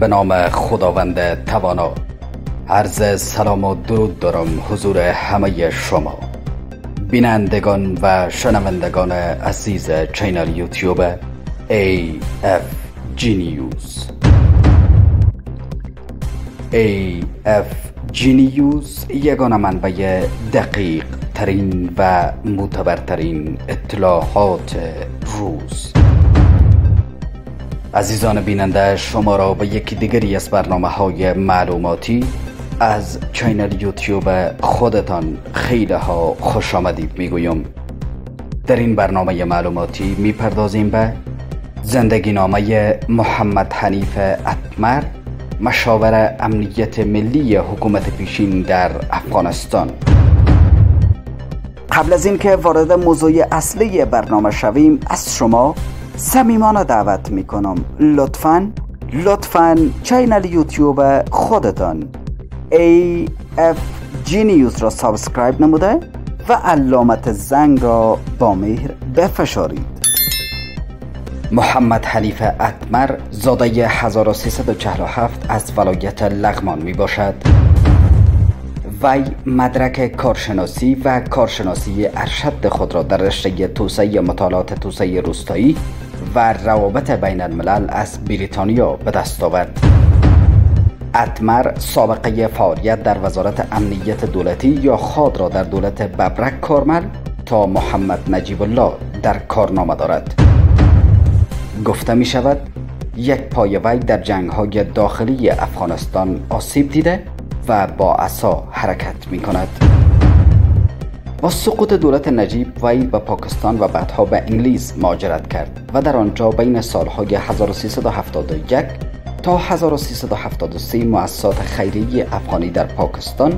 به نام خداوند توانا عرض سلام و درود دارم حضور همه شما بینندگان و شنوندگان عزیز چینل یوتیوب AFG News. AFG News یگانه منبع دقیق ترین و معتبرترین اطلاعات روز. عزیزان بیننده شما را به یکی دیگری از برنامه‌های معلوماتی از چینل یوتیوب خودتان خیلی ها خوش آمدید میگویم. در این برنامه معلوماتی میپردازیم به زندگی نامه محمد حنیف اتمر، مشاور امنیت ملی حکومت پیشین در افغانستان. قبل از اینکه وارد موضوع اصلی برنامه شویم از شما صمیمانه دعوت میکنم لطفاً چینل یوتیوب خودتان AFG News را سابسکرایب نموده و علامت زنگ را با مهر بفشارید. محمد حنیف اتمر زاده 1347 از ولایت لغمان می باشد. وی مدرک کارشناسی و کارشناسی ارشد خود را در رشته توسعه مطالعات توسعه روستایی و روابط بین الملل از بریتانیا به دست آورد. اتمر سابقه فعالیت در وزارت امنیت دولتی یا خاد را در دولت ببرک کارمل تا محمد نجیب الله در کارنامه دارد. گفته می شود یک پای وی در جنگ های داخلی افغانستان آسیب دیده و با عصا حرکت می کند. با سقوط دولت نجیب وی به پاکستان و بعدها به انگلیس مهاجرت کرد و در آنجا بین سالهای 1371 تا 1373 مؤسسات خیریه افغانی در پاکستان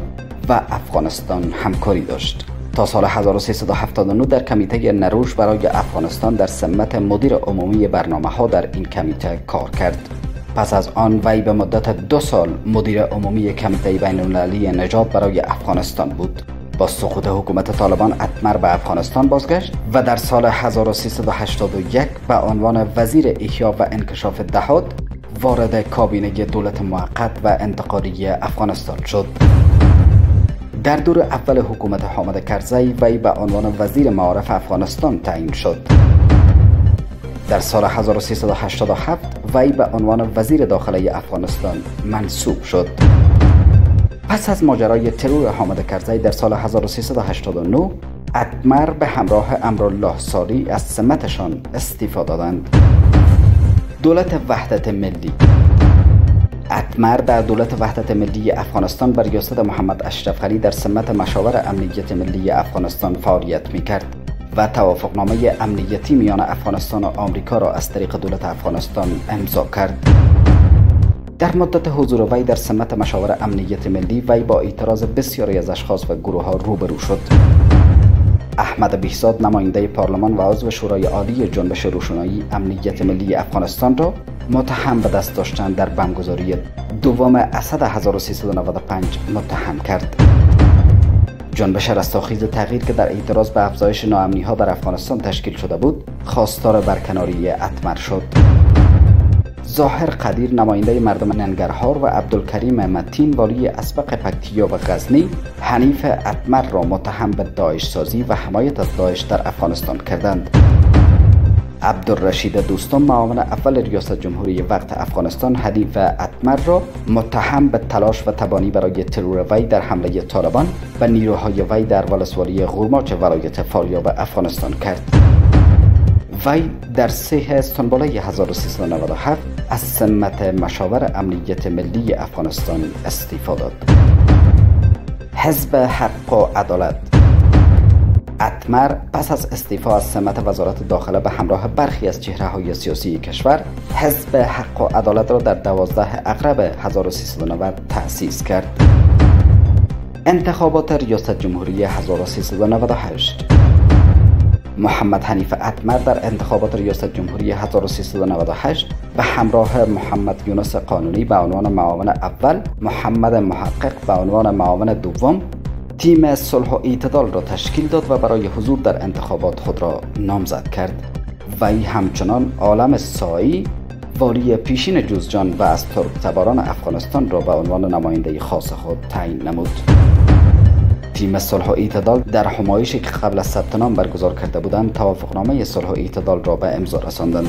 و افغانستان همکاری داشت. تا سال 1379 در کمیته نروژ برای افغانستان در سمت مدیر عمومی برنامه ها در این کمیته کار کرد. پس از آن وی به مدت 2 سال مدیر عمومی کمیته بین المللی نجات برای افغانستان بود. با سقوط حکومت طالبان اتمر به افغانستان بازگشت و در سال 1381 به عنوان وزیر احیا و انکشاف دهات وارد کابینه دولت موقت و انتقالی افغانستان شد. در دور اول حکومت حامد کرزی وی به عنوان وزیر معارف افغانستان تعیین شد. در سال 1387 وی به عنوان وزیر داخله افغانستان منصوب شد. پس از ماجرای ترور حامد کرزی در سال 1389 اتمر به همراه امرالله صالح از سمتشان استعفا دادند. دولت وحدت ملی اتمر در دولت وحدت ملی افغانستان بر ریاست محمد اشرف غنی در سمت مشاور امنیت ملی افغانستان فعالیت میکرد و توافقنامه امنیتی میان افغانستان و آمریکا را از طریق دولت افغانستان امضا کرد. در مدت حضور وی در سمت مشاور امنیت ملی وی با اعتراض بسیاری از اشخاص و گروه ها روبرو شد. احمد بهساد نماینده پارلمان و عضو شورای عالی جنبش روشنایی امنیت ملی افغانستان را متهم به دست داشتن در بمبگذاری دوم اسد 1395 متهم کرد. جنبش رستاخیز تغییر که در اعتراض به افزایش ناامنی ها در افغانستان تشکیل شده بود خواستار برکناری اتمر شد. ظاهر قدیر نماینده مردم ننگرهار و عبدالکریم مطین والی اسبق پکتیا و غزنی حنیف اتمر را متهم به داعش سازی و حمایت از داعش در افغانستان کردند. عبدالرشید دوستان معاون اول ریاست جمهوری وقت افغانستان حنیف اتمر را متهم به تلاش و تبانی برای ترور وی در حمله طالبان و نیروهای وی در ولسوالی غورماچ ولایت فاریاب افغانستان کرد. وی در 3 استانبول 1397 از سمت مشاور امنیت ملی افغانستان استعفا داد. حزب حق و عدالت اتمر پس از استعفا از سمت وزارت داخله به همراه برخی از چهره های سیاسی کشور حزب حق و عدالت را در 12 اقرب 1390 تأسیس کرد. انتخابات ریاست جمهوری 1398 محمد حنیف اتمر در انتخابات ریاست جمهوری 1398 به همراه محمد یونس قانونی به عنوان معاون اول، محمد محقق به عنوان معاون دوم، تیم صلح و اعتدال را تشکیل داد و برای حضور در انتخابات خود را نامزد کرد. وی همچنان عالم سایی والی پیشین جوزجان و از ترکتباران افغانستان را به عنوان نماینده خاص خود تعیین نمود. تیم صلح و اعتدال در همایشی که قبل از ثبت نام برگزار کرده بودند، توافقنامه صلح و اعتدال را به امضا رساندند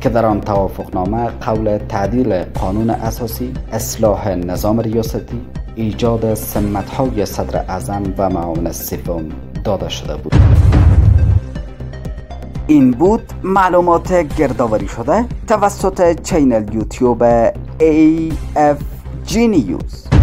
که در آن توافقنامه قول تعدیل قانون اساسی، اصلاح نظام ریاستی، ایجاد سمت‌های صدر اعظم و معاون سوم داده شده بود. این بود معلومات گردآوری شده توسط چینل یوتیوب AFG News.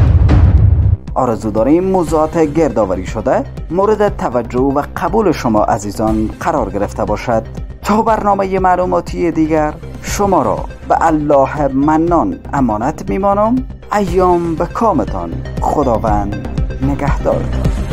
آرزو داریم موضوعات گردآوری شده مورد توجه و قبول شما عزیزان قرار گرفته باشد. تا برنامه معلوماتی دیگر شما را به الله منان امانت میمانم. ایام به کامتان. خداوند نگهدارتان.